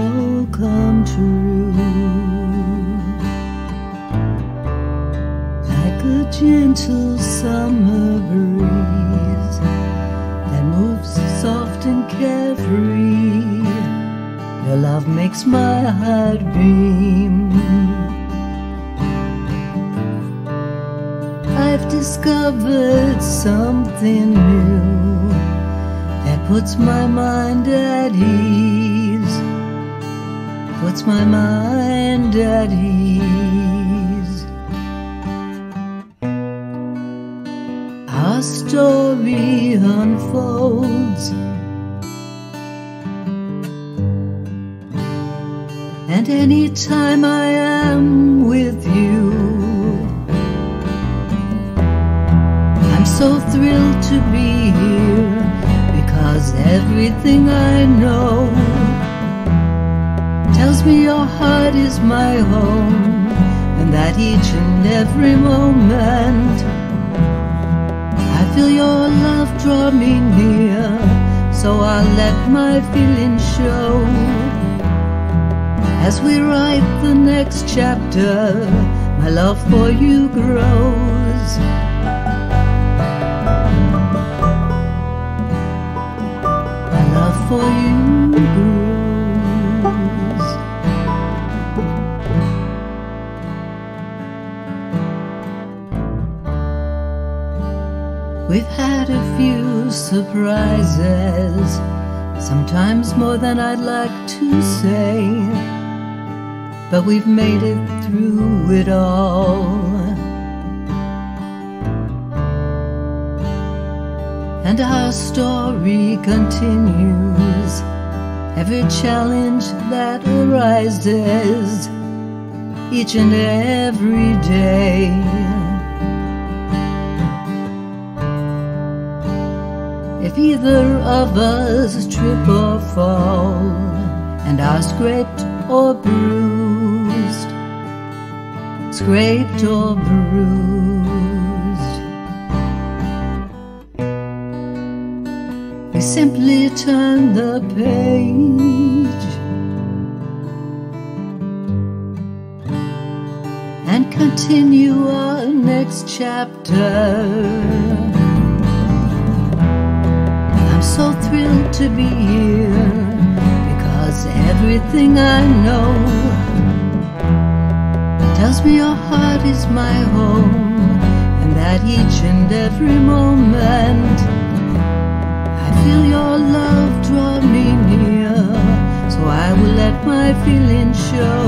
all come true. Like a gentle summer breeze that moves soft and carefree, your love makes my heart beam. I've discovered something new that puts my mind at ease, puts my mind at ease. Our story unfolds, and any time I am with you, I'm so thrilled to be here, because everything I know tells me your heart is my home, and that each and every moment I feel your love draw me near. So I'll let my feelings show as we write the next chapter. My love for you grows. For you grows. We've had a few surprises, sometimes more than I'd like to say, but we've made it through it all. And our story continues. Every challenge that arises, each and every day, if either of us trip or fall and are scraped or bruised, scraped or bruised, we simply turn the page and continue our next chapter. I'm so thrilled to be here, because everything I know tells me your heart is my home, and that each and every moment I feel your love draw me near. So I will let my feelings show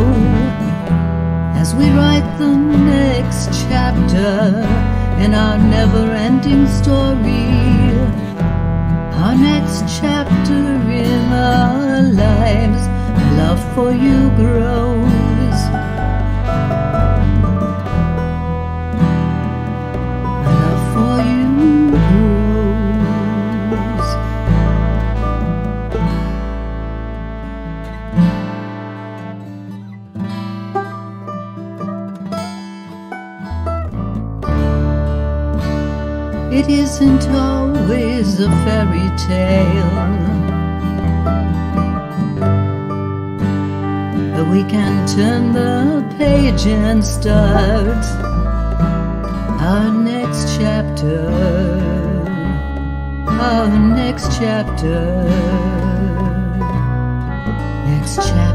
as we write the next chapter in our never-ending story. Our next chapter in our lives, my love for you grows. My love for you grows. It isn't always a fairy tale, but we can turn the page and start our next chapter, our next chapter, next chapter.